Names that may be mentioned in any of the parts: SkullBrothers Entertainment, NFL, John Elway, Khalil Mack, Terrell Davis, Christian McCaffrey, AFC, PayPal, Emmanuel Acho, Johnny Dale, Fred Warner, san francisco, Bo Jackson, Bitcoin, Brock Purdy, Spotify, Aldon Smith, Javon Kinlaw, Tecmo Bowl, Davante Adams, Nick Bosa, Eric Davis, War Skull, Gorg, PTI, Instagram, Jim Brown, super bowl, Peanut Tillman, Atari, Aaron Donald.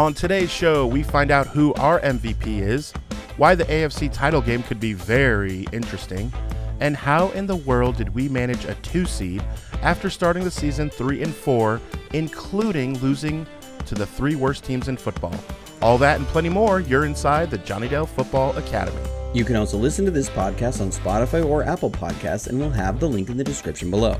On today's show, we find out who our MVP is, why the AFC title game could be very interesting, and how in the world did we manage a 2 seed after starting the season 3-4, including losing to the 3 worst teams in football. All that and plenty more, you're inside the Johnny Dale Football Academy. You can also listen to this podcast on Spotify or Apple Podcasts, and we'll have the link in the description below.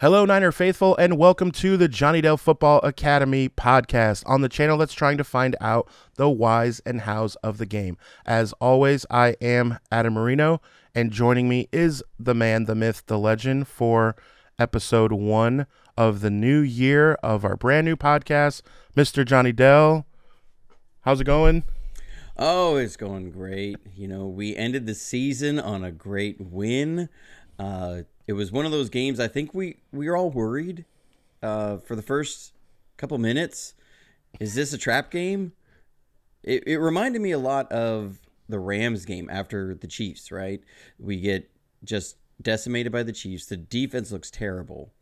Hello, Niner faithful, and welcome to the Johnny Dale Football Academy podcast on the channel that's trying to find out the whys and hows of the game. As always, I am Adam Marino, and joining me is the man, the myth, the legend for episode 1 of the new year of our brand new podcast, Mr. Johnny Dale. How's it going? Oh, it's going great. You know, we ended the season on a great win. It was one of those games. I think we were all worried for the first couple minutes. Is this a trap game? It reminded me a lot of the Rams game after the Chiefs, right? We get just decimated by the Chiefs. The defense looks terrible.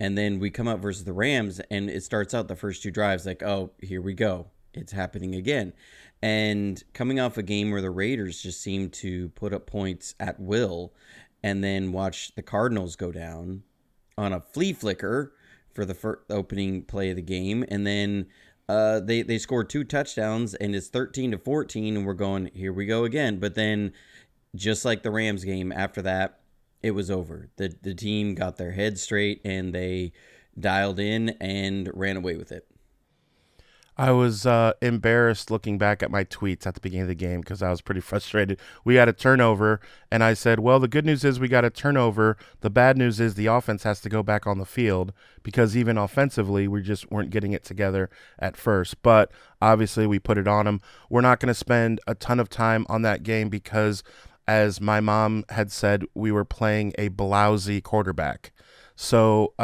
And then we come out versus the Rams, and it starts out the first 2 drives like, oh, here we go. It's happening again. And coming off a game where the Raiders just seemed to put up points at will, and then watch the Cardinals go down on a flea flicker for the opening play of the game. And then they scored 2 touchdowns, and it's 13-14, and we're going, here we go again. But then, just like the Rams game, after that, it was over. The team got their head straight, and they dialed in and ran away with it. I was embarrassed looking back at my tweets at the beginning of the game because I was pretty frustrated. We had a turnover, and I said, well, the good news is we got a turnover. The bad news is the offense has to go back on the field because even offensively, we just weren't getting it together at first. But obviously, we put it on them. We're not going to spend a ton of time on that game because, as my mom had said, we were playing a blousy quarterback. So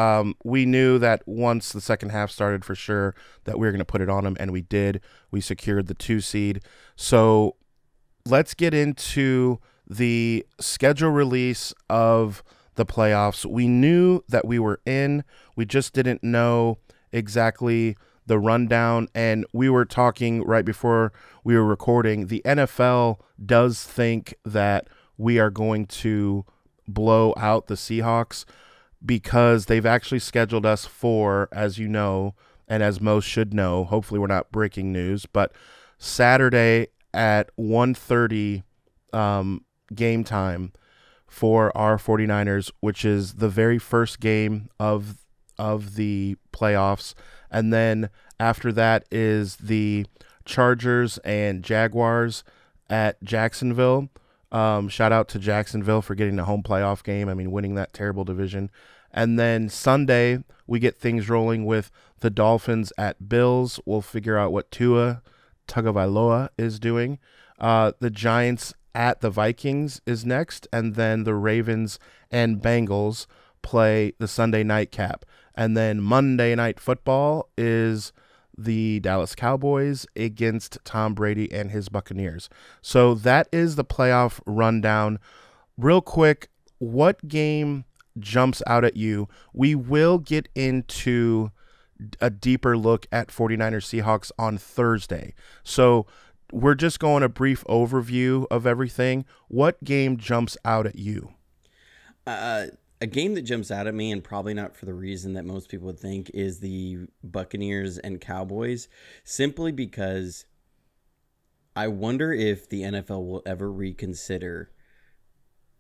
we knew that once the second half started for sure that we were going to put it on them, and we did. We secured the 2 seed. So let's get into the schedule release of the playoffs. We knew that we were in. We just didn't know exactly the rundown, and we were talking right before we were recording. The NFL does think that we are going to blow out the Seahawks, because they've actually scheduled us for, as you know, and as most should know, hopefully we're not breaking news, but Saturday at 1:30 game time for our 49ers, which is the very first game of the playoffs. And then after that is the Chargers and Jaguars at Jacksonville. Shout out to Jacksonville for getting the home playoff game. I mean, winning that terrible division. And then Sunday, we get things rolling with the Dolphins at Bills. We'll figure out what Tua Tagovailoa is doing. The Giants at the Vikings is next. And then the Ravens and Bengals play the Sunday nightcap. And then Monday Night Football is the Dallas Cowboys against Tom Brady and his Buccaneers. So that is the playoff rundown. Real quick, what game jumps out at you? We will get into a deeper look at 49ers Seahawks on Thursday. So we're just going a brief overview of everything. What game jumps out at you? A game that jumps out at me, and probably not for the reason that most people would think, is the Buccaneers and Cowboys, simply because I wonder if the NFL will ever reconsider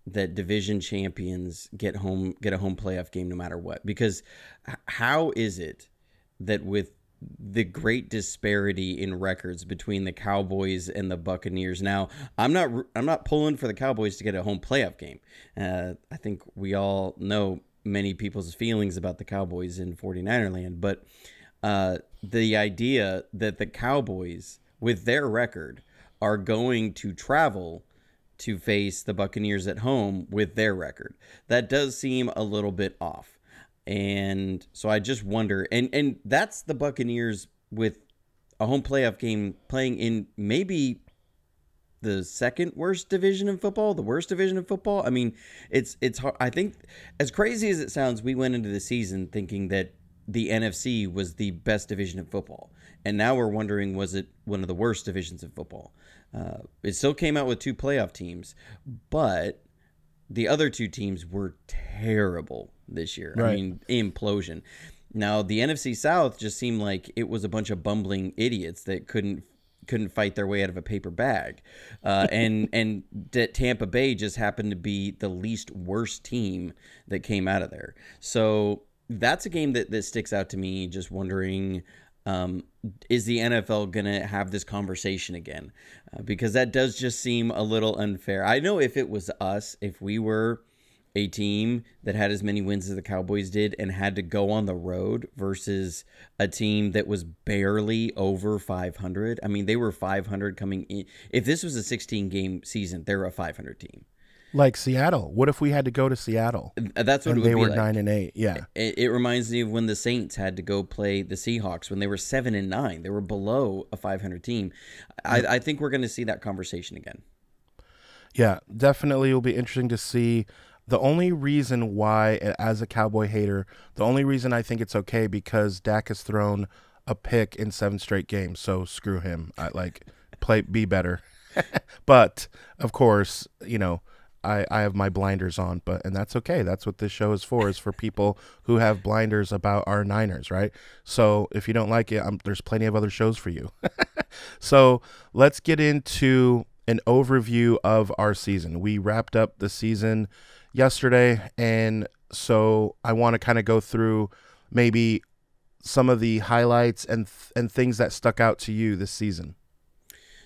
that division champions get a home playoff game no matter what. Because how is it that with the great disparity in records between the Cowboys and the Buccaneers. Now, I'm not pulling for the Cowboys to get a home playoff game. I think we all know many people's feelings about the Cowboys in 49er land, but the idea that the Cowboys, with their record, are going to travel to face the Buccaneers at home with their record, that does seem a little bit off. And so I just wonder, and that's the Buccaneers with a home playoff game playing in maybe the second worst division in football, the worst division in football. I mean, it's hard. I think, as crazy as it sounds, we went into the season thinking that the NFC was the best division in football, and now we're wondering, was it one of the worst divisions in football? It still came out with two playoff teams, but the other two teams were terrible this year. Right. I mean, implosion. Now, the NFC South just seemed like it was a bunch of bumbling idiots that couldn't fight their way out of a paper bag. And Tampa Bay just happened to be the least worst team that came out of there. So that's a game that sticks out to me, just wondering, is the NFL going to have this conversation again? Because that does just seem a little unfair. I know if it was us, if we were a team that had as many wins as the Cowboys did and had to go on the road versus a team that was barely over 500. I mean, they were 500 coming in. If this was a 16-game season, they're a 500 team. Like Seattle. What if we had to go to Seattle? That's what it would be. They were 9-8. Yeah. It reminds me of when the Saints had to go play the Seahawks when they were 7-9. They were below a 500 team. I think we're going to see that conversation again. Yeah, definitely. It'll be interesting to see. The only reason why, as a Cowboy hater, the only reason I think it's okay because Dak has thrown a pick in 7 straight games, so screw him. I like play, be better. But of course, you know, I have my blinders on, and that's okay. That's what this show is for, people who have blinders about our Niners, right? So if you don't like it, there's plenty of other shows for you. So let's get into an overview of our season. We wrapped up the season yesterday, and so I want to kind of go through maybe some of the highlights and things that stuck out to you this season.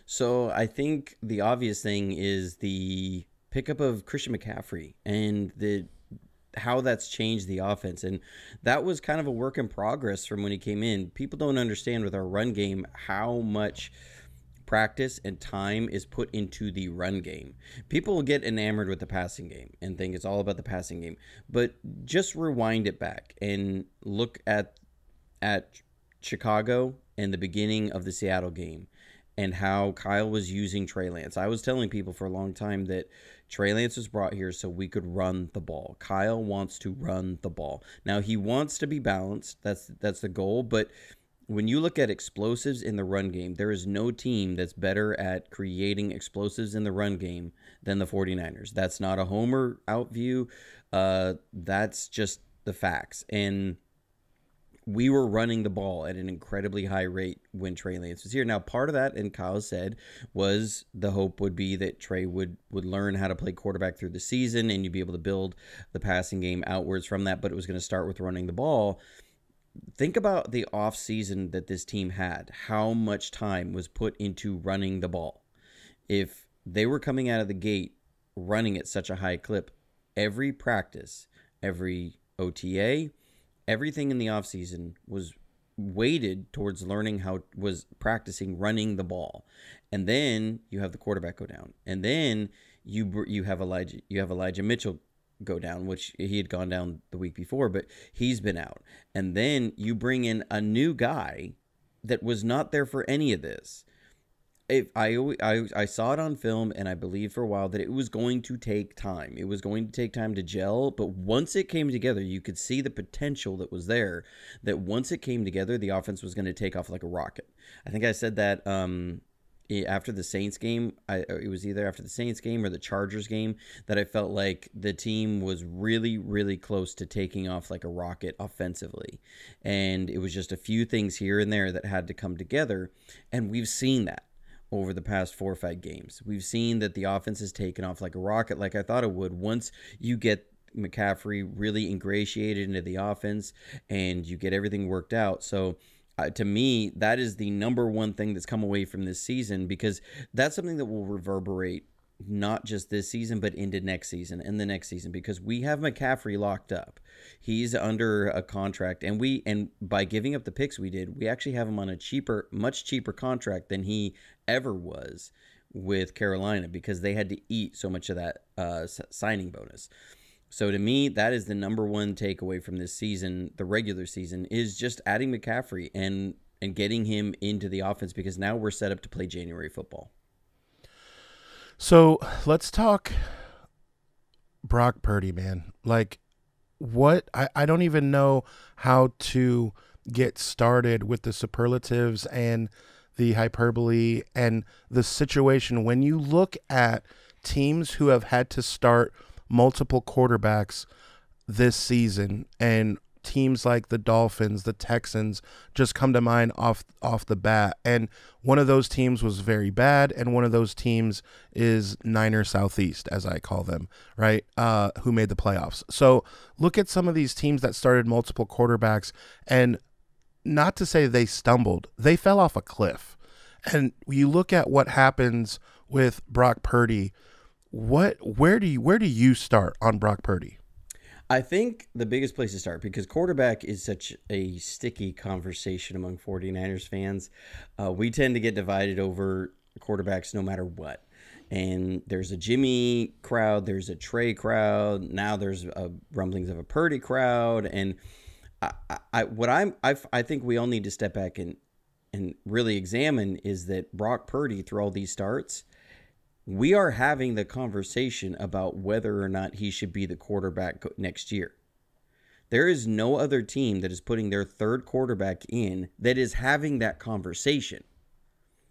So I think the obvious thing is the pickup of Christian McCaffrey and how that's changed the offense, and that was kind of a work in progress from when he came in. People don't understand with our run game how much practice and time is put into the run game. People will get enamored with the passing game and think it's all about the passing game, but just rewind it back and look at Chicago and the beginning of the Seattle game and how Kyle was using Trey Lance. I was telling people for a long time that Trey Lance was brought here so we could run the ball. Kyle wants to run the ball. Now, he wants to be balanced. That's the goal, but when you look at explosives in the run game, there is no team that's better at creating explosives in the run game than the 49ers. That's not a homer out view. That's just the facts. And we were running the ball at an incredibly high rate when Trey Lance was here. Now, part of that, and Kyle said, was the hope would be that Trey would learn how to play quarterback through the season, and you'd be able to build the passing game outwards from that, but it was going to start with running the ball. Think about the offseason that this team had, how much time was put into running the ball. If they were coming out of the gate running at such a high clip, every practice, every OTA, everything in the offseason was weighted towards learning how was practicing running the ball. And then you have the quarterback go down. And then you have Elijah Mitchell go down, which he had gone down the week before, but he's been out. And then you bring in a new guy that was not there for any of this. I saw it on film, and I believed for a while that it was going to take time. It was going to take time to gel, but once it came together, you could see the potential that was there, that once it came together, the offense was going to take off like a rocket. I think I said that after the Saints game, it was either after the Saints game or the Chargers game that I felt like the team was really, really close to taking off like a rocket offensively. And it was just a few things here and there that had to come together. And we've seen that over the past 4 or 5 games. We've seen that the offense has taken off like a rocket, like I thought it would. Once you get McCaffrey really ingratiated into the offense and you get everything worked out. So to me, that is the #1 thing that's come away from this season, because that's something that will reverberate not just this season, but into next season and the next season, because we have McCaffrey locked up. He's under a contract, and by giving up the picks we did, we actually have him on a much cheaper contract than he ever was with Carolina, because they had to eat so much of that signing bonus. So to me, that is the #1 takeaway from this season, the regular season, is just adding McCaffrey and getting him into the offense, because now we're set up to play January football. So let's talk Brock Purdy, man. Like, what? I don't even know how to get started with the superlatives and the hyperbole and the situation. When you look at teams who have had to start multiple quarterbacks this season, and teams like the Dolphins, the Texans just come to mind off the bat. And one of those teams was very bad, and one of those teams is Niner Southeast, as I call them, right, who made the playoffs. So look at some of these teams that started multiple quarterbacks, and not to say they stumbled, they fell off a cliff. And you look at what happens with Brock Purdy. Where do you start on Brock Purdy? I think the biggest place to start, because quarterback is such a sticky conversation among 49ers fans. We tend to get divided over quarterbacks no matter what. And there's a Jimmy crowd, there's a Trey crowd, now there's rumblings of a Purdy crowd. And I think we all need to step back and really examine is that Brock Purdy, through all these starts, we are having the conversation about whether or not he should be the quarterback next year. There is no other team that is putting their third quarterback in that is having that conversation.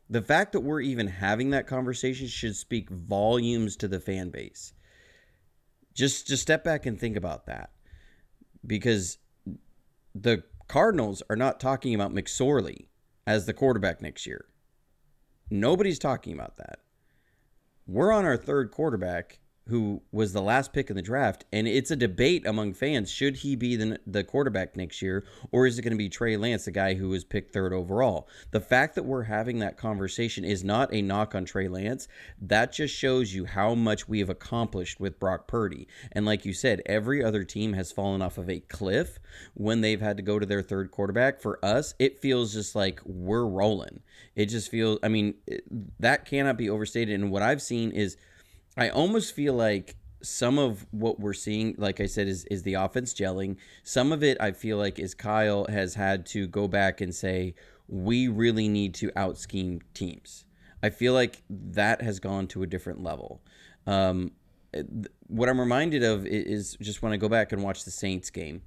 The fact that we're even having that conversation should speak volumes to the fan base. Just step back and think about that, because the Cardinals are not talking about McSorley as the quarterback next year. Nobody's talking about that. We're on our third quarterback, who was the last pick in the draft, and it's a debate among fans. Should he be the quarterback next year, or is it going to be Trey Lance, the guy who was picked third overall? The fact that we're having that conversation is not a knock on Trey Lance. That just shows you how much we have accomplished with Brock Purdy. And like you said, every other team has fallen off of a cliff when they've had to go to their third quarterback. For us, it feels just like we're rolling. It just feels, I mean, that cannot be overstated. And what I've seen is, I almost feel like some of what we're seeing, like I said, is the offense gelling. Some of it I feel like is Kyle has had to go back and say, we really need to out-scheme teams. I feel like that has gone to a different level. What I'm reminded of is just when I go back and watch the Saints game.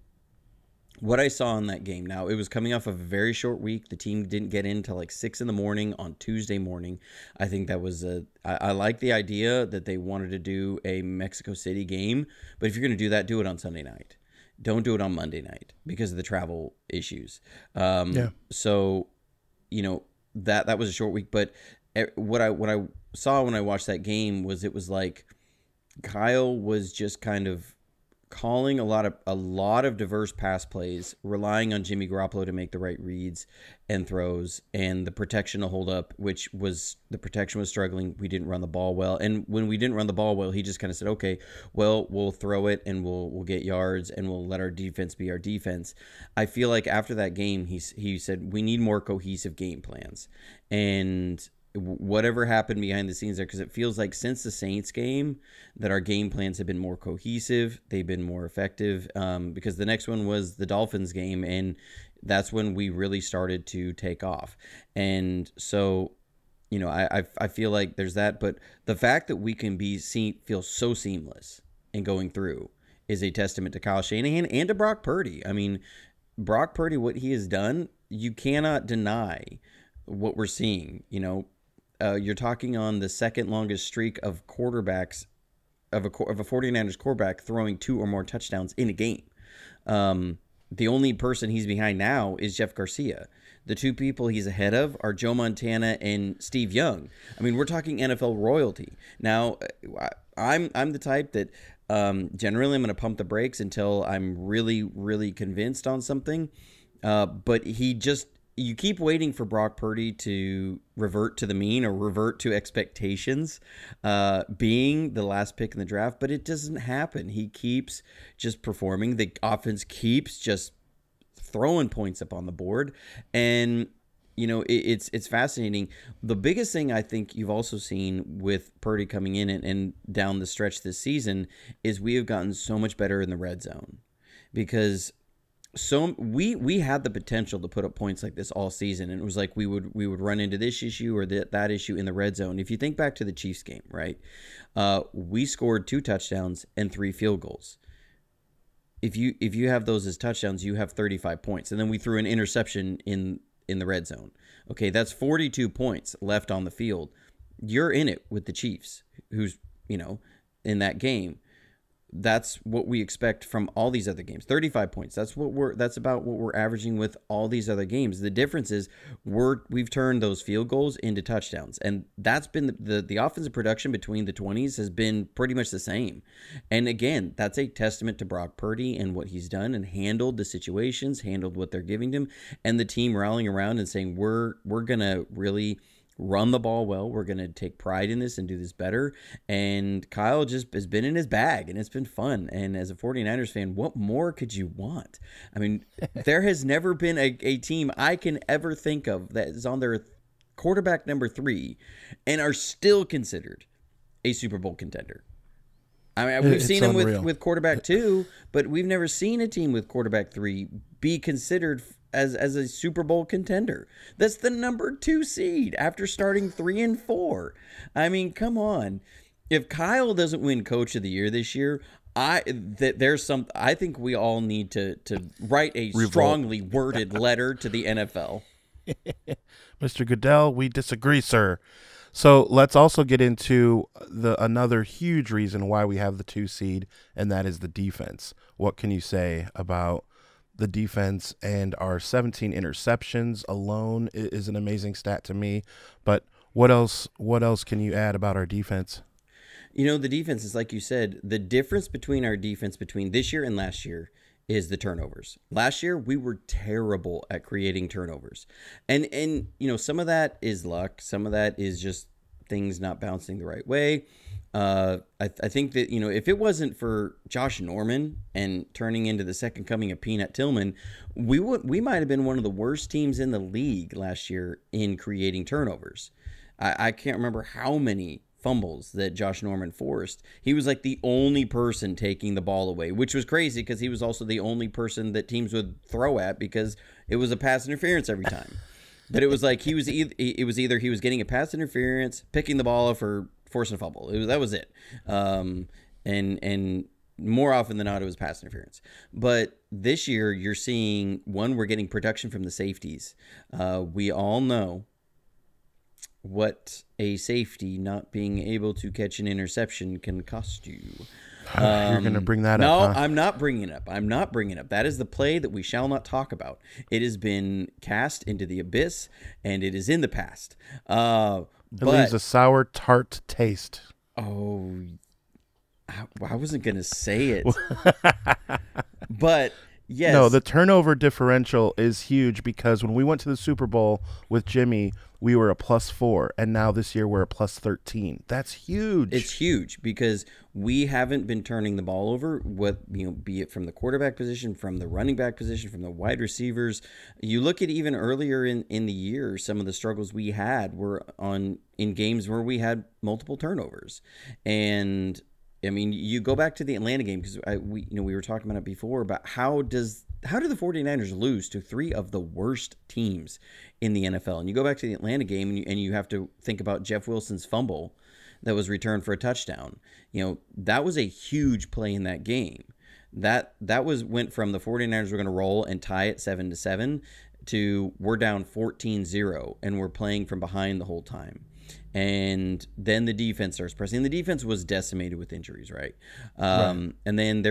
What I saw in that game, now it was coming off of a very short week. The team didn't get in until like 6 in the morning on Tuesday morning. I think that was I like the idea that they wanted to do a Mexico City game, but if you're going to do that, do it on Sunday night. Don't do it on Monday night because of the travel issues. So, you know, that was a short week. But what I saw when I watched that game was it was like Kyle was just kind of calling a lot of diverse pass plays, relying on Jimmy Garoppolo to make the right reads and throws, and the protection to hold up, which was the protection was struggling. We didn't run the ball well, and when we didn't run the ball well, he just kind of said, "Okay, well, we'll throw it and we'll get yards and we'll let our defense be our defense." I feel like after that game, he said we need more cohesive game plans, and whatever happened behind the scenes there, because it feels like since the Saints game that our game plans have been more cohesive, they've been more effective, because the next one was the Dolphins game, and that's when we really started to take off. And so, you know, I feel like there's that, but the fact that we can feel so seamless in going through is a testament to Kyle Shanahan and to Brock Purdy. I mean, Brock Purdy, what he has done, you cannot deny what we're seeing. You know, you're talking on the second longest streak of quarterbacks, of a 49ers quarterback throwing 2 or more touchdowns in a game. The only person he's behind now is Jeff Garcia. The two people he's ahead of are Joe Montana and Steve Young. I mean, we're talking NFL royalty. Now, I'm the type that generally I'm going to pump the brakes until I'm really, really convinced on something. But he just... You keep waiting for Brock Purdy to revert to the mean or revert to expectations, being the last pick in the draft, but it doesn't happen. He keeps just performing. The offense keeps just throwing points up on the board. And, you know, it's fascinating. The biggest thing I think you've also seen with Purdy coming in and down the stretch this season is we have gotten so much better in the red zone, because so we had the potential to put up points like this all season, and it was like we would run into this issue or that issue in the red zone. If you think back to the Chiefs game, right, we scored 2 touchdowns and 3 field goals. If you have those as touchdowns, you have 35 points, and then we threw an interception in the red zone. Okay, that's 42 points left on the field. You're in it with the Chiefs, who's, you know, in that game. That's what we expect from all these other games. 35 points. That's about what we're averaging with all these other games. The difference is we've turned those field goals into touchdowns, and that's been the offensive production between the 20s has been pretty much the same. And again, that's a testament to Brock Purdy and what he's done and handled the situations, handled what they're giving him, and the team rallying around and saying we're gonna really run the ball well. We're going to take pride in this and do this better. And Kyle just has been in his bag, and it's been fun. And as a 49ers fan, what more could you want? I mean, there has never been a team I can ever think of that is on their quarterback number 3 and are still considered a Super Bowl contender. I mean, we've seen them with quarterback 2, but we've never seen a team with quarterback 3 be considered as a Super Bowl contender. That's the number 2 seed after starting 3 and 4. I mean, come on. If Kyle doesn't win Coach of the Year this year, I think we all need to write a strongly worded letter to the NFL. Mr. Goodell, we disagree, sir. So let's also get into another huge reason why we have the 2 seed, and that is the defense. What can you say about the defense? And our 17 interceptions alone is an amazing stat to me. But what else can you add about our defense? You know, the defense is, like you said, the difference between our defense between this year and last year is the turnovers. Last year, we were terrible at creating turnovers. And you know, some of that is luck. Some of that is just things not bouncing the right way. I think that, you know, if it wasn't for Josh Norman and turning into the second coming of Peanut Tillman, we might have been one of the worst teams in the league last year in creating turnovers. I can't remember how many fumbles that Josh Norman forced. He was like the only person taking the ball away, which was crazy because he was also the only person that teams would throw at because it was a pass interference every time. But it was like it was either he was getting a pass interference, picking the ball up, or forcing a fumble. That was it. And more often than not, it was pass interference. But this year, you're seeing, one, we're getting production from the safeties. We all know what a safety not being able to catch an interception can cost you. You're going to bring that up. No, huh? I'm not bringing it up. I'm not bringing it up. That is the play that we shall not talk about. It has been cast into the abyss, and it is in the past. It leaves a sour, tart taste. Oh, I wasn't going to say it. But, yes. No, the turnover differential is huge because when we went to the Super Bowl with Jimmy, we were a +4, and now this year we're a +13. That's huge. It's huge because we haven't been turning the ball over, be it from the quarterback position, from the running back position, from the wide receivers. You look at even earlier in the year, some of the struggles we had were in games where we had multiple turnovers. And I mean, you go back to the Atlanta game because we were talking about it before about how do the 49ers lose to 3 of the worst teams in the NFL? And you go back to the Atlanta game, and you have to think about Jeff Wilson's fumble that was returned for a touchdown. You know, that was a huge play in that game. That went from the 49ers were going to roll and tie it 7-7 to we're down 14-0 and we're playing from behind the whole time. And then the defense starts pressing. The defense was decimated with injuries, right? Right. And then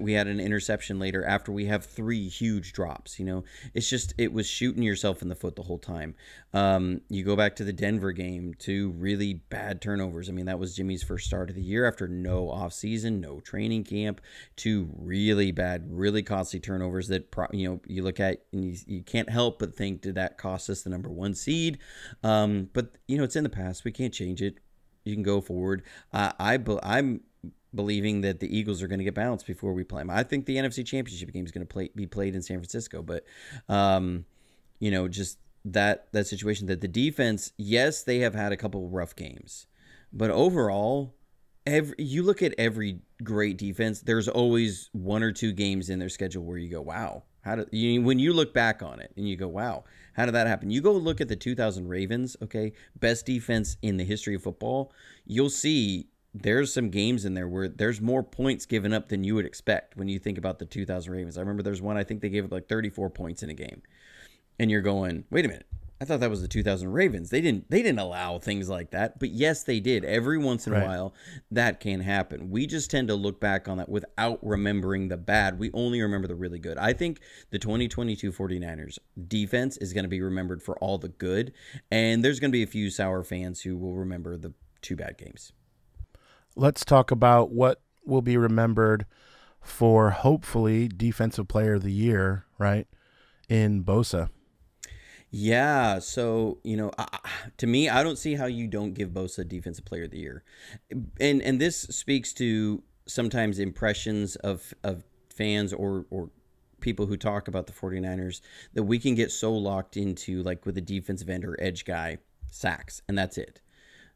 we had an interception later after we have 3 huge drops. You know, it's just, it was shooting yourself in the foot the whole time. You go back to the Denver game, 2 really bad turnovers. I mean, that was Jimmy's first start of the year after no offseason, no training camp. 2 really bad, really costly turnovers that, you know, you look at and you can't help but think, did that cost us the number 1 seed? But, you know, it's in the past. We can't change it. You can go forward. I'm believing that the Eagles are going to get bounced before we play them. I think the NFC Championship game is going to be played in San Francisco. But, you know, just that situation that the defense, yes, they have had a couple of rough games. But overall, you look at every great defense, there's always 1 or 2 games in their schedule where you go, wow, How do you, when you look back on it and you go, wow, how did that happen? You go look at the 2000 Ravens, okay, best defense in the history of football. You'll see there's some games in there where there's more points given up than you would expect when you think about the 2000 Ravens. I remember there's one, I think they gave up like 34 points in a game. And you're going, wait a minute, I thought that was the 2000 Ravens. They didn't allow things like that. But yes, they did. Every once in a while, that can happen. We just tend to look back on that without remembering the bad. We only remember the really good. I think the 2022 49ers defense is going to be remembered for all the good. And there's going to be a few sour fans who will remember the two bad games. Let's talk about what will be remembered for hopefully defensive player of the year, right, in Bosa. Yeah, so, you know, to me, I don't see how you don't give Bosa defensive player of the year. And this speaks to sometimes impressions of fans or people who talk about the 49ers that we can get so locked into, like with a defensive end or edge guy, sacks, and that's it.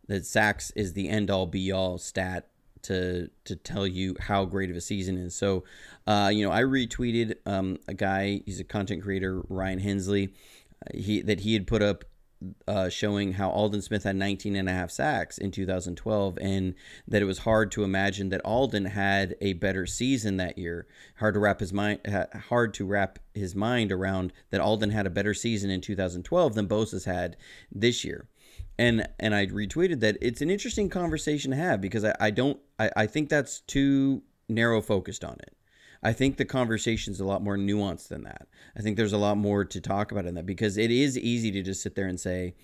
That sacks is the end-all, be-all stat to tell you how great of a season is. So, you know, I retweeted a guy, he's a content creator, Ryan Hensley, that he had put up showing how Aldon Smith had 19.5 sacks in 2012 and that it was hard to imagine that Aldon had a better season that year. Hard to wrap his mind around that Aldon had a better season in 2012 than Bosa's had this year. And I retweeted that. It's an interesting conversation to have because I think that's too narrow focused on it. I think the conversation's a lot more nuanced than that. I think there's a lot more to talk about in that because it is easy to just sit there and say,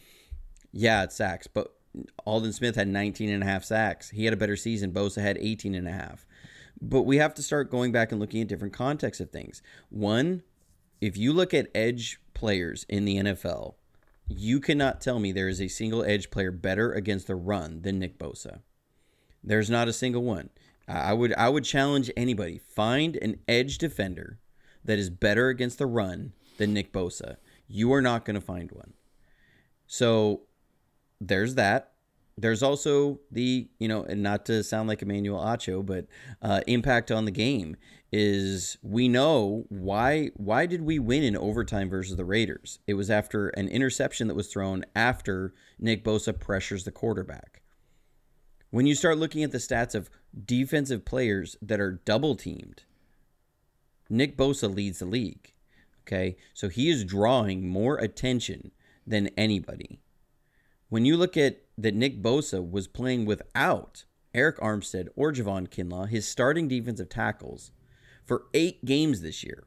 yeah, it's sacks, but Aldon Smith had 19.5 sacks. He had a better season. Bosa had 18.5. But we have to start going back and looking at different contexts of things. One, if you look at edge players in the NFL, you cannot tell me there is a single edge player better against the run than Nick Bosa. There's not a single one. I would challenge anybody, find an edge defender that is better against the run than Nick Bosa. You are not going to find one. So there's that. There's also the, you know, and not to sound like Emmanuel Acho, but impact on the game is we know why did we win in overtime versus the Raiders? It was after an interception that was thrown after Nick Bosa pressures the quarterback. When you start looking at the stats of defensive players that are double teamed, Nick Bosa leads the league. Okay, so he is drawing more attention than anybody. When you look at that, Nick Bosa was playing without Arik Armstead or Javon Kinlaw, his starting defensive tackles, for 8 games this year.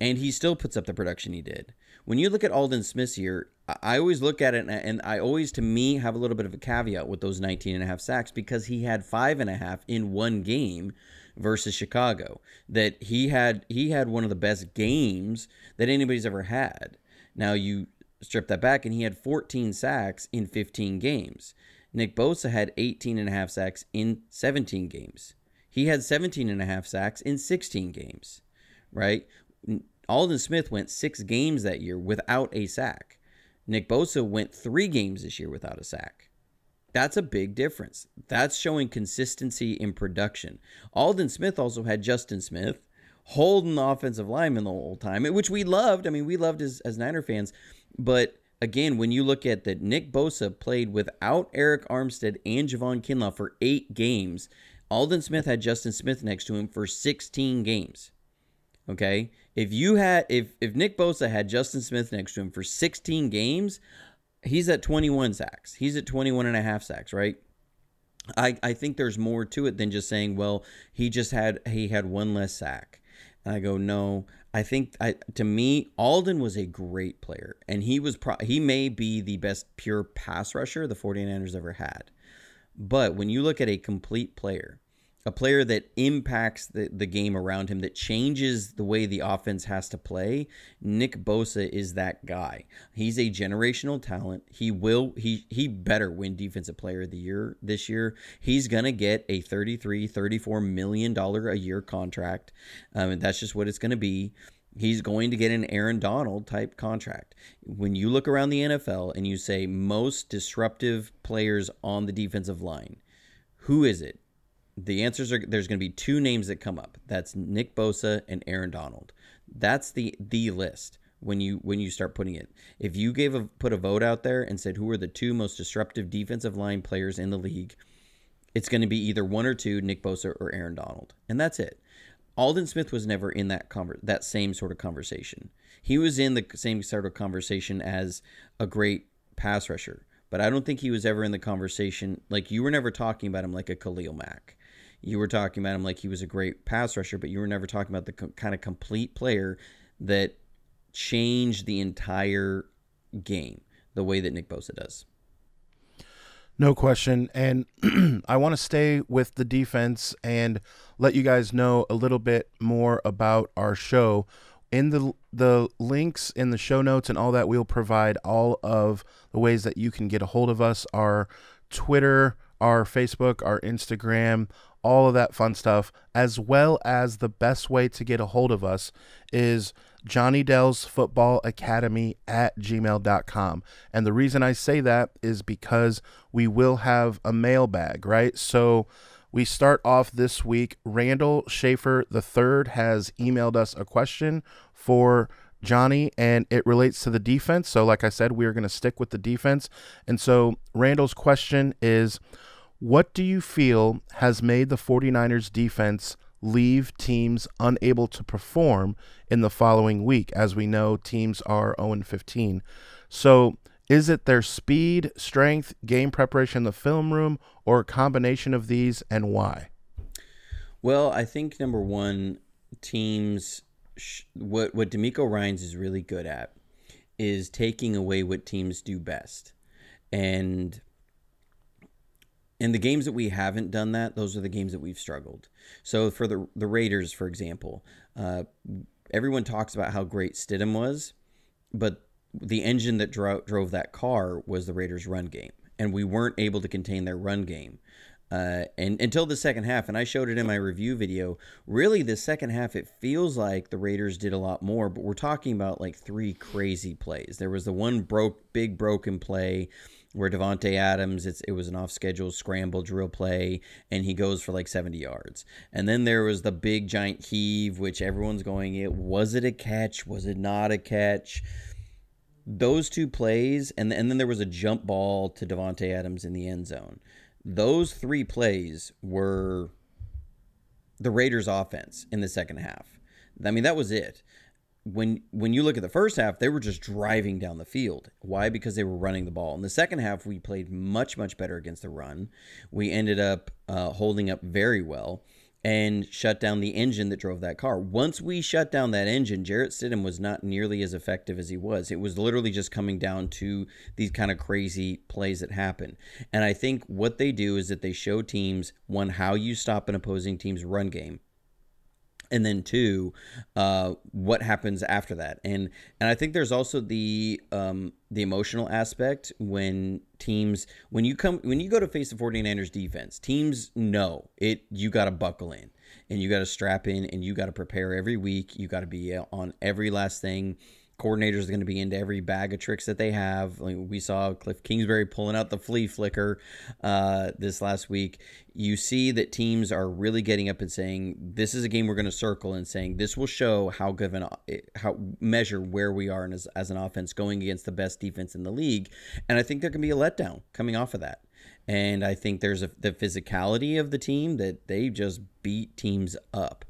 And he still puts up the production he did. When you look at Aldon Smith's year, I always look at it, and I always, to me, have a little bit of a caveat with those 19.5 sacks because he had 5.5 in one game versus Chicago. That he had one of the best games that anybody's ever had. Now you strip that back, and he had 14 sacks in 15 games. Nick Bosa had 18.5 sacks in 17 games. He had 17.5 sacks in 16 games, right? Aldon Smith went 6 games that year without a sack. Nick Bosa went 3 games this year without a sack. That's a big difference. That's showing consistency in production. Aldon Smith also had Justin Smith holding the offensive lineman the whole time, which we loved. I mean, we loved as Niner fans. But again, when you look at that, Nick Bosa played without Arik Armstead and Javon Kinlaw for 8 games. Aldon Smith had Justin Smith next to him for 16 games. Okay, if Nick Bosa had Justin Smith next to him for 16 games, he's at 21 sacks. He's at 21.5 sacks, right? I think there's more to it than just saying, well, he had one less sack. And I go, no, I think to me, Aldon was a great player, and he may be the best pure pass rusher the 49ers ever had. But when you look at a complete player, a player that impacts the game around him, that changes the way the offense has to play, Nick Bosa is that guy. He's a generational talent. He better win Defensive Player of the Year this year. He's going to get a $33, $34 million a year contract. And that's just what it's going to be. He's going to get an Aaron Donald type contract. When you look around the NFL and you say most disruptive players on the defensive line, who is it? the answers are, there's going to be two names that come up. That's Nick Bosa and Aaron Donald. That's the list when you start putting it. If you put a vote out there and said who are the two most disruptive defensive line players in the league, it's going to be either one or two, Nick Bosa or Aaron Donald. And that's it. Aldon Smith was never in that same sort of conversation. He was in the same sort of conversation as a great pass rusher, but I don't think he was ever in the conversation. Like, you were never talking about him like a Khalil Mack. You were talking about him like he was a great pass rusher, but you were never talking about the kind of complete player that changed the entire game the way that Nick Bosa does. No question. And I want to stay with the defense and let you guys know a little bit more about our show. In the links in the show notes and all that, we'll provide all of the ways that you can get a hold of us, our Twitter, our Facebook, our Instagram, all of that fun stuff, as well as the best way to get a hold of us is johnnydellsfootballacademy@gmail.com. And the reason I say that is because we will have a mailbag, right? So we start off this week. Randall Schaefer III has emailed us a question for Johnny, and it relates to the defense. So like I said, we are going to stick with the defense. And so Randall's question is, what do you feel has made the 49ers defense leave teams unable to perform in the following week? As we know, teams are 0-15. So is it their speed, strength, game preparation, the film room, or a combination of these, and why? Well, I think, number one, teams, what DeMeco Ryans is really good at is taking away what teams do best. And in the games that we haven't done that, those are the games that we've struggled. So for the Raiders, for example, everyone talks about how great Stidham was, but the engine that drove that car was the Raiders' run game, and we weren't able to contain their run game and until the second half. And I showed it in my review video. Really, the second half, it feels like the Raiders did a lot more, but we're talking about like three crazy plays. There was the one big broken play where Davante Adams, it was an off-schedule scramble drill play, and he goes for like 70 yards. And then there was the big giant heave, which everyone's going, was it a catch? Was it not a catch? Those two plays, and then there was a jump ball to Davante Adams in the end zone. Those three plays were the Raiders' offense in the second half. I mean, that was it. When you look at the first half, they were just driving down the field. Why? Because they were running the ball. In the second half, we played much, much better against the run. We ended up holding up very well and shut down the engine that drove that car. Once we shut down that engine, Jarrett Stidham was not nearly as effective as he was. It was literally just coming down to these kind of crazy plays that happen. And I think what they do is that they show teams, one, how you stop an opposing team's run game, and then two, what happens after that. And I think there's also the emotional aspect when teams, when you go to face the 49ers defense, teams know it. You got to buckle in, and you got to strap in, and you got to prepare every week. You got to be on every last thing. Coordinators are going to be into every bag of tricks that they have. Like we saw Cliff Kingsbury pulling out the flea flicker this last week. You see that teams are really getting up and saying, this is a game we're going to circle, and saying this will show how measure where we are as an offense going against the best defense in the league. And I think there can be a letdown coming off of that. And I think there's the physicality of the team that they just beat teams up.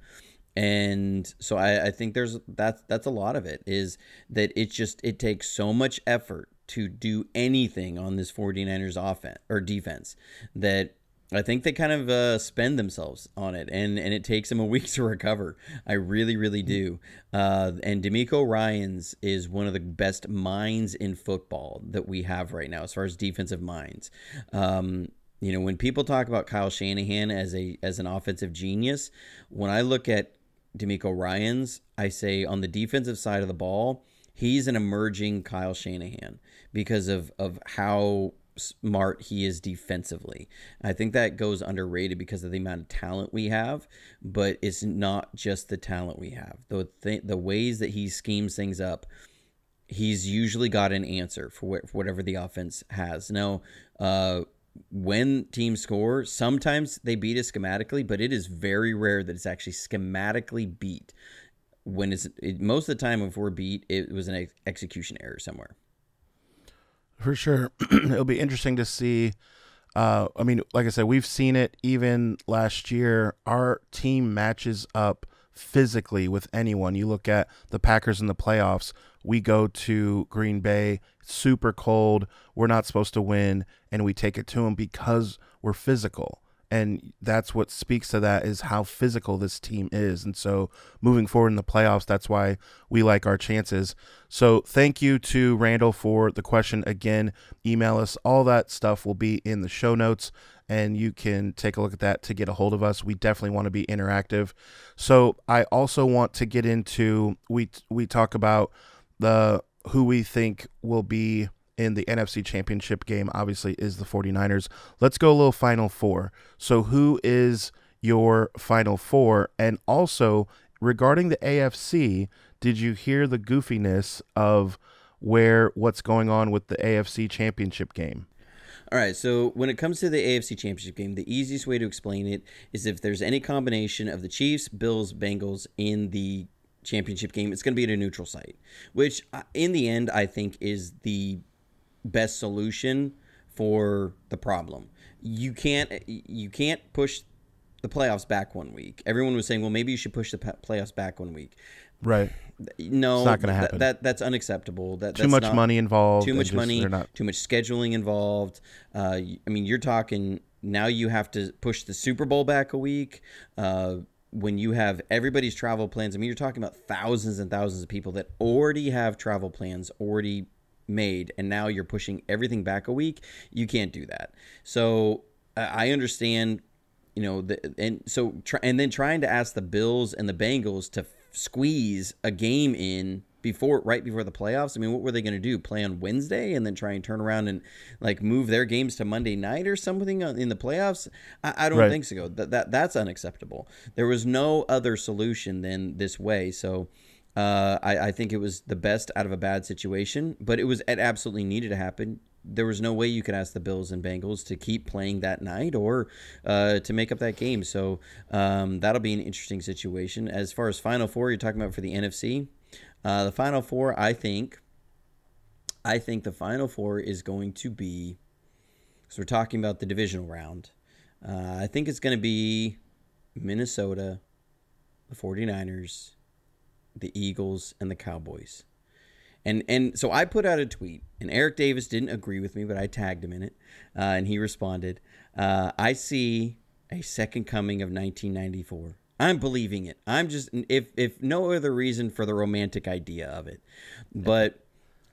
And so I think that's a lot of it, is that it takes so much effort to do anything on this 49ers offense or defense that I think they kind of spend themselves on it, and it takes them a week to recover. I really, really do. And DeMeco Ryans is one of the best minds in football that we have right now as far as defensive minds. You know, when people talk about Kyle Shanahan as an offensive genius, when I look at DeMeco Ryans, I say on the defensive side of the ball, he's an emerging Kyle Shanahan because of how smart he is defensively. I think that goes underrated because of the amount of talent we have, but it's not just the talent we have. The ways that he schemes things up, he's usually got an answer for whatever the offense has. Now, when teams score, sometimes they beat us schematically, but it is very rare that it's actually schematically beat. When most of the time, if we're beat, it was an execution error somewhere. For sure. It'll be interesting to see. I mean, like I said, we've seen it even last year. Our team matches up physically with anyone. You look at the Packers in the playoffs. We go to Green Bay, super cold. We're not supposed to win, and we take it to them because we're physical. And that's what speaks to that is how physical this team is. And so moving forward in the playoffs, that's why we like our chances. So thank you to Randall for the question. Again, email us. All that stuff will be in the show notes, and you can take a look at that to get a hold of us. We definitely want to be interactive. So I also want to get into, we talk about the who we think will be in the NFC Championship game, obviously, is the 49ers. Let's go a little Final Four. So who is your Final Four? And also, regarding the AFC, did you hear the goofiness of what's going on with the AFC Championship game? All right, so when it comes to the AFC Championship game, the easiest way to explain it is if there's any combination of the Chiefs, Bills, Bengals in the championship game, it's going to be at a neutral site, which in the end I think is the best solution for the problem. You can't push the playoffs back 1 week. Everyone was saying, well, maybe you should push the playoffs back 1 week. Right. No, it's not going to happen. That's unacceptable. Too much money involved. Too much money, too much scheduling involved. I mean, you're talking now you have to push the Super Bowl back a week. When you have everybody's travel plans, I mean, you're talking about thousands and thousands of people that already have travel plans already made, and now you're pushing everything back a week. You can't do that. So I understand, you know, and then trying to ask the Bills and the Bengals to squeeze a game in right before the playoffs. I mean, what were they going to do? Play on Wednesday and then try and turn around and like move their games to Monday night or something in the playoffs? I don't think so. That's unacceptable. There was no other solution than this way. So I think it was the best out of a bad situation, but it absolutely needed to happen. There was no way you could ask the Bills and Bengals to keep playing that night or to make up that game. So that'll be an interesting situation. As far as Final Four, you're talking about for the NFC. The Final Four, I think the Final Four is going to be, because we're talking about the divisional round, I think it's going to be Minnesota, the 49ers, the Eagles, and the Cowboys. And so I put out a tweet, and Eric Davis didn't agree with me, but I tagged him in it, and he responded, I see a second coming of 1994. I'm believing it. I'm just, if no other reason, for the romantic idea of it. But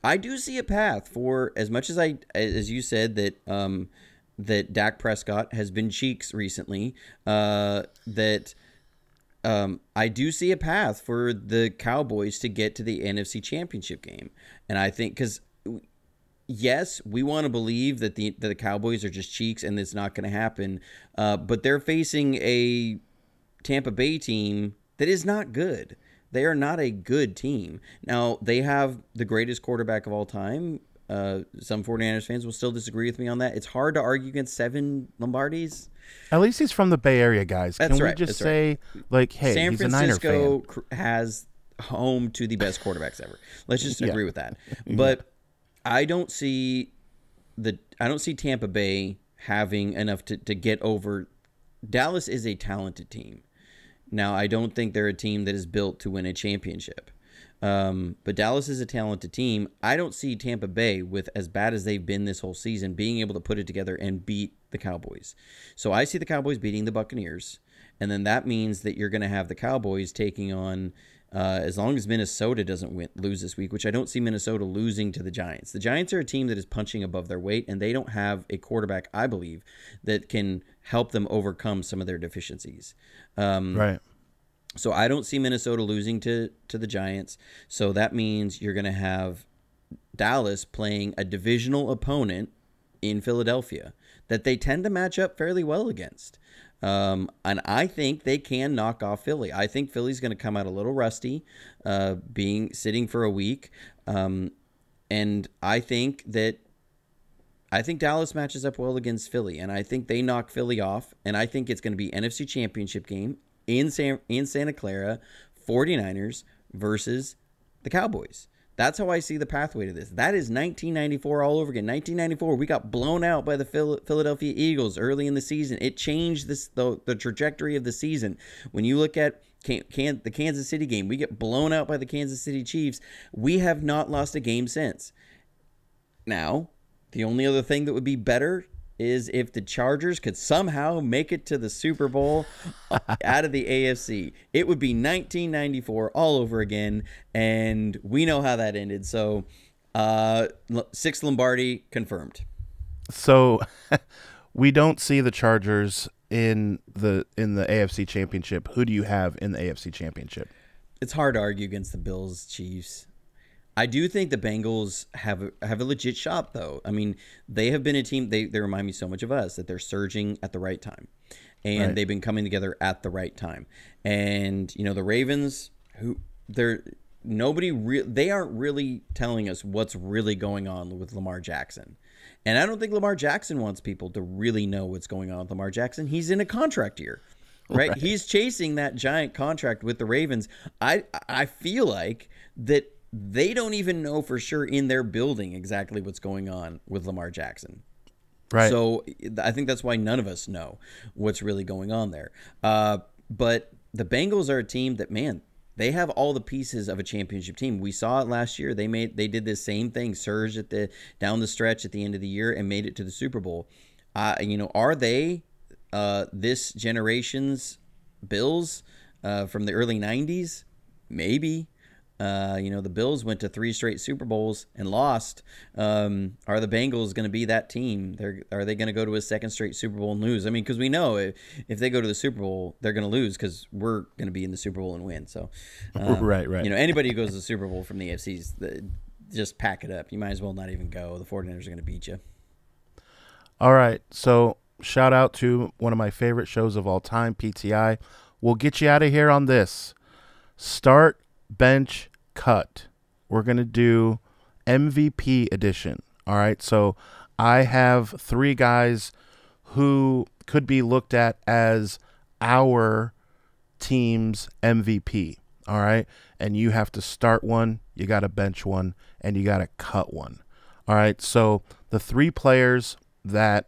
I do see a path for, as much as you said that Dak Prescott has been cheeks recently, I do see a path for the Cowboys to get to the NFC Championship game. And I think, because yes, we want to believe that the Cowboys are just cheeks and it's not going to happen, but they're facing a Tampa Bay team that is not good. They are not a good team. Now, they have the greatest quarterback of all time. Some 49ers fans will still disagree with me on that. It's hard to argue against 7 Lombardis. At least he's from the Bay Area, guys. That's Can right, we just say, right. like, hey, San he's Francisco a Niner fan. Has home to the best quarterbacks ever. Let's just agree with that. But I don't see Tampa Bay having enough to get over. Dallas is a talented team. Now, I don't think they're a team that is built to win a championship. But Dallas is a talented team. I don't see Tampa Bay, with as bad as they've been this whole season, being able to put it together and beat the Cowboys. So I see the Cowboys beating the Buccaneers. And then that means that you're going to have the Cowboys taking on, as long as Minnesota doesn't lose this week, which I don't see Minnesota losing to the Giants. The Giants are a team that is punching above their weight, and they don't have a quarterback, I believe, that can help them overcome some of their deficiencies. Right. So I don't see Minnesota losing to the Giants. So that means you're going to have Dallas playing a divisional opponent in Philadelphia that they tend to match up fairly well against. And I think they can knock off Philly. I think Philly's going to come out a little rusty, sitting for a week. And I think that I think Dallas matches up well against Philly, and I think they knock Philly off, and I think it's going to be NFC Championship game in Santa Clara, 49ers versus the Cowboys. That's how I see the pathway to this. That is 1994 all over again. 1994, we got blown out by the Philadelphia Eagles early in the season. It changed this, the trajectory of the season. When you look at the Kansas City game, we get blown out by the Kansas City Chiefs. We have not lost a game since. Now, the only other thing that would be better is if the Chargers could somehow make it to the Super Bowl out of the AFC. It would be 1994 all over again, and we know how that ended. So, six Lombardi confirmed. So, we don't see the Chargers in the AFC Championship. Who do you have in the AFC Championship? It's hard to argue against the Bills, Chiefs. I do think the Bengals have a legit shot, though. I mean, they have been a team. They remind me so much of us, that they're surging at the right time, and right. They've been coming together at the right time. And you know, the Ravens, they aren't really telling us what's really going on with Lamar Jackson. And I don't think Lamar Jackson wants people to really know what's going on with Lamar Jackson. He's in a contract year, right? He's chasing that giant contract with the Ravens. I feel like that. They don't even know for sure in their building exactly what's going on with Lamar Jackson. Right. So I think that's why none of us know what's really going on there. But the Bengals are a team that, man, they have all the pieces of a championship team. We saw it last year. They did the same thing, surge at the down the stretch at the end of the year and made it to the Super Bowl. You know, are they this generation's Bills from the early 90s? Maybe. You know, the Bills went to 3 straight Super Bowls and lost. Are the Bengals going to be that team? Are they going to go to a 2nd straight Super Bowl and lose? I mean, because we know if they go to the Super Bowl, they're going to lose because we're going to be in the Super Bowl and win. So, right. You know, anybody who goes to the Super Bowl from the AFC's, just pack it up. You might as well not even go. The 49ers are going to beat you. All right. So, shout out to one of my favorite shows of all time, PTI. We'll get you out of here on this. Start, bench, cut. We're going to do MVP edition. All right. So I have 3 guys who could be looked at as our team's MVP. All right. And you have to start one, you got to bench one, and you got to cut one. All right. So the 3 players that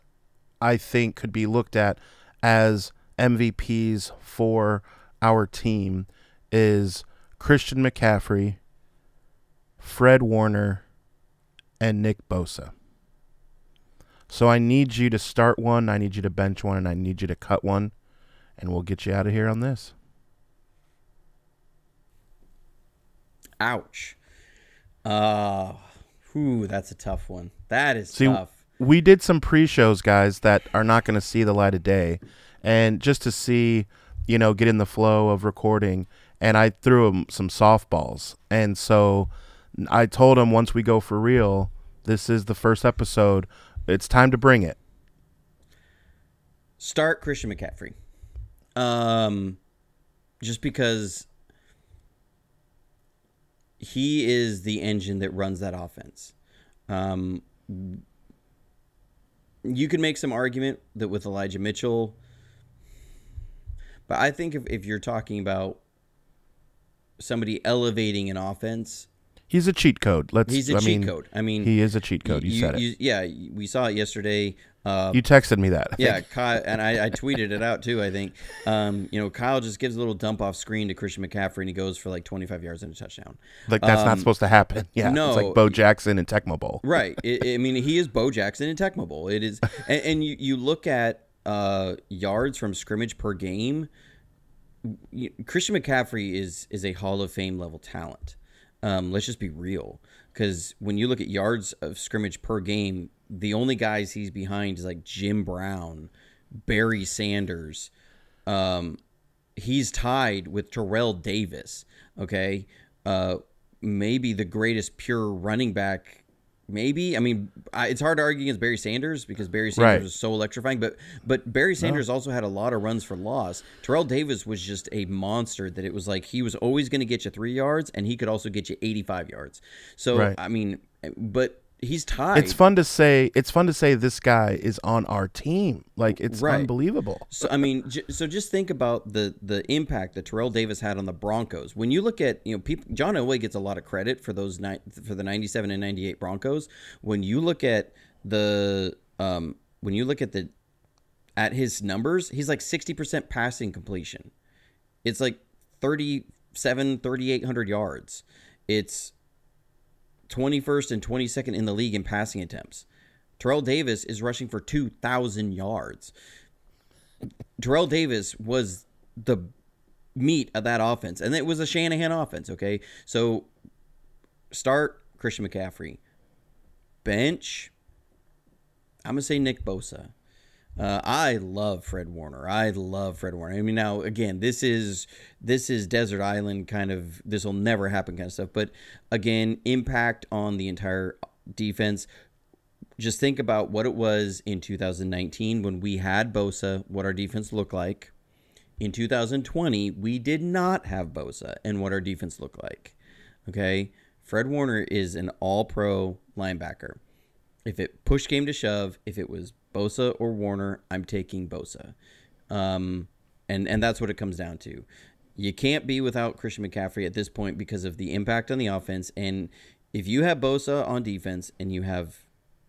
I think could be looked at as MVPs for our team is Christian McCaffrey, Fred Warner, and Nick Bosa. So I need you to start one, I need you to bench one, and I need you to cut one, and we'll get you out of here on this. Ouch. That's a tough one. That is tough. We did some pre-shows, guys, that are not going to see the light of day, and just to see, you know, get in the flow of recording. And I threw him some softballs. And so I told him, once we go for real, this is the first episode. It's time to bring it. Start Christian McCaffrey. Just because he is the engine that runs that offense. You can make some argument that with Elijah Mitchell. But I think if you're talking about somebody elevating an offense, he's a cheat code. He's a cheat code. I mean, he is a cheat code. You said it. Yeah, we saw it yesterday. You texted me that. Yeah, Kyle, and I tweeted it out too. I think you know, Kyle just gives a little dump off screen to Christian McCaffrey, and he goes for like 25 yards and a touchdown. Like that's not supposed to happen. Yeah, no, it's like Bo Jackson and Tecmo Bowl. Right. I mean, he is Bo Jackson and Tecmo Bowl. It is, and you look at yards from scrimmage per game. Christian McCaffrey is a Hall of Fame level talent. Let's just be real, because when you look at yards of scrimmage per game, the only guys he's behind is like Jim Brown, Barry Sanders. He's tied with Terrell Davis. Okay, maybe the greatest pure running back. Maybe, I mean, it's hard to argue against Barry Sanders because Barry Sanders was so electrifying. But Barry Sanders also had a lot of runs for loss. Terrell Davis was just a monster that it was like he was always going to get you 3 yards, and he could also get you 85 yards. So, I mean, but he's tied. It's fun to say. It's fun to say this guy is on our team. Like, it's unbelievable. So I mean, so just think about the impact that Terrell Davis had on the Broncos. When you look at, you know, people, John Elway gets a lot of credit for those for the 97 and 98 Broncos. When you look at the at his numbers, he's like 60% passing completion. It's like 3,800 yards. It's 21st and 22nd in the league in passing attempts. Terrell Davis is rushing for 2,000 yards. Terrell Davis was the meat of that offense, and it was a Shanahan offense, okay? So start Christian McCaffrey. Bench, I'm going to say Nick Bosa. I love Fred Warner. I mean, now, again, this is Desert Island kind of, this will never happen kind of stuff. But, again, impact on the entire defense. Just think about what it was in 2019 when we had Bosa, what our defense looked like. In 2020, we did not have Bosa and what our defense looked like. Okay? Fred Warner is an all-pro linebacker. If it push came to shove, if it was Bosa or Warner, I'm taking Bosa. And that's what it comes down to. You can't be without Christian McCaffrey at this point because of the impact on the offense. And if you have Bosa on defense and you have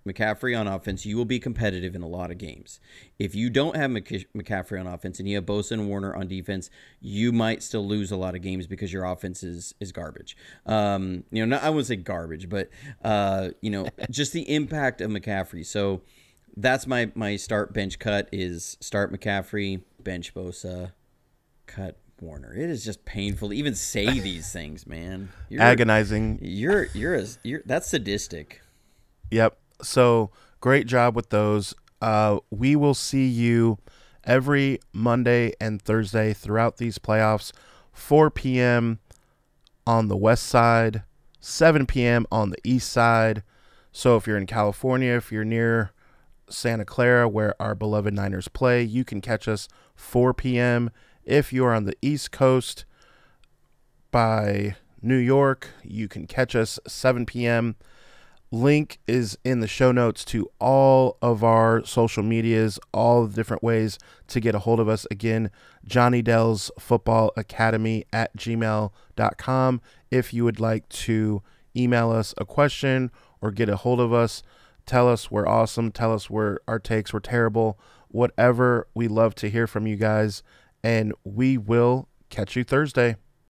McCaffrey on offense, you will be competitive in a lot of games. If you don't have McCaffrey on offense and you have Bosa and Warner on defense, you might still lose a lot of games because your offense is garbage. You know, I wouldn't say garbage, but, you know, just the impact of McCaffrey. So, that's my start bench cut is start McCaffrey, bench Bosa, cut Warner. It is just painful to even say these things, man. You're agonizing. You're that's sadistic. Yep. So great job with those. We will see you every Monday and Thursday throughout these playoffs, 4 p.m. on the west side, 7 p.m. on the east side. So if you're in California, if you're near Santa Clara, where our beloved Niners play, you can catch us 4 p.m. If you are on the East Coast by New York, you can catch us 7 p.m. Link is in the show notes to all of our social medias, all the different ways to get a hold of us. Again, johnnydellsfootballacademy@gmail.com. If you would like to email us a question or get a hold of us, tell us we're awesome. Tell us our takes were terrible. Whatever, we love to hear from you guys. And we will catch you Thursday.